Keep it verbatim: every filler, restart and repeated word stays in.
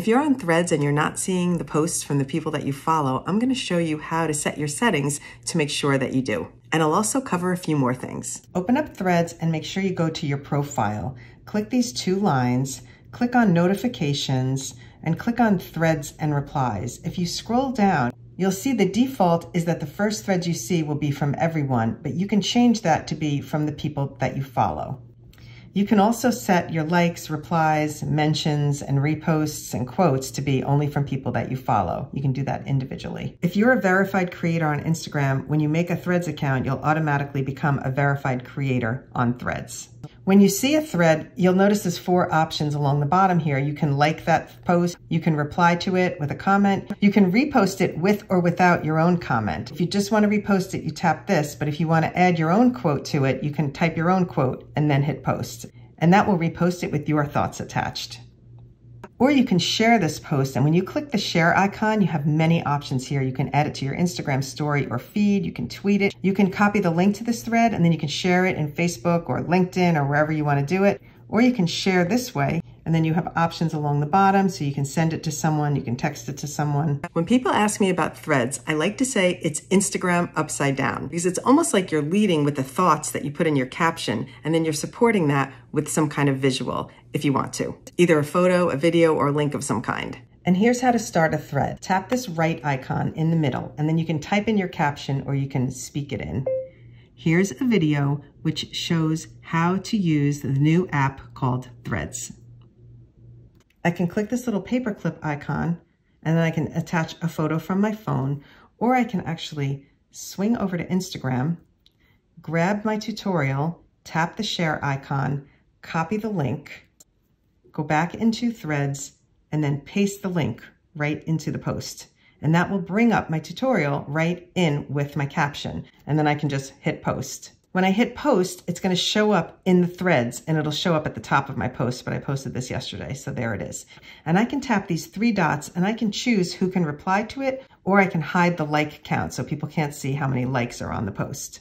If you're on Threads and you're not seeing the posts from the people that you follow, I'm going to show you how to set your settings to make sure that you do. And I'll also cover a few more things. Open up Threads and make sure you go to your profile. Click these two lines, click on notifications, and click on Threads and Replies. If you scroll down, you'll see the default is that the first thread you see will be from everyone, but you can change that to be from the people that you follow. You can also set your likes, replies, mentions, and reposts and quotes to be only from people that you follow. You can do that individually. If you're a verified creator on Instagram, when you make a Threads account, you'll automatically become a verified creator on Threads. When you see a thread, you'll notice there's four options along the bottom here. You can like that post, you can reply to it with a comment, you can repost it with or without your own comment. If you just want to repost it, you tap this, but if you want to add your own quote to it, you can type your own quote and then hit post. And that will repost it with your thoughts attached. Or you can share this post, and when you click the share icon, you have many options here. You can add it to your Instagram story or feed, you can tweet it, you can copy the link to this thread, and then you can share it in Facebook or LinkedIn or wherever you want to do it. Or you can share this way, and then you have options along the bottom, so you can send it to someone, you can text it to someone. When people ask me about Threads, I like to say it's Instagram upside down, because it's almost like you're leading with the thoughts that you put in your caption, and then you're supporting that with some kind of visual, if you want to. Either a photo, a video, or a link of some kind. And here's how to start a thread. Tap this right icon in the middle, and then you can type in your caption, or you can speak it in. Here's a video which shows how to use the new app called Threads. I can click this little paperclip icon, and then I can attach a photo from my phone, or I can actually swing over to Instagram, grab my tutorial, tap the share icon, copy the link, go back into Threads, and then paste the link right into the post. And that will bring up my tutorial right in with my caption. And then I can just hit post. When I hit post, it's going to show up in the threads, and it'll show up at the top of my post, but I posted this yesterday, so there it is. And I can tap these three dots, and I can choose who can reply to it, or I can hide the like count so people can't see how many likes are on the post.